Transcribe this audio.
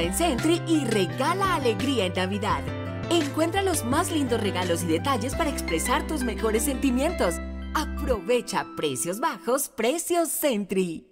Compra en Sentry y regala alegría en Navidad. Encuentra los más lindos regalos y detalles para expresar tus mejores sentimientos. Aprovecha precios bajos, precios Sentry.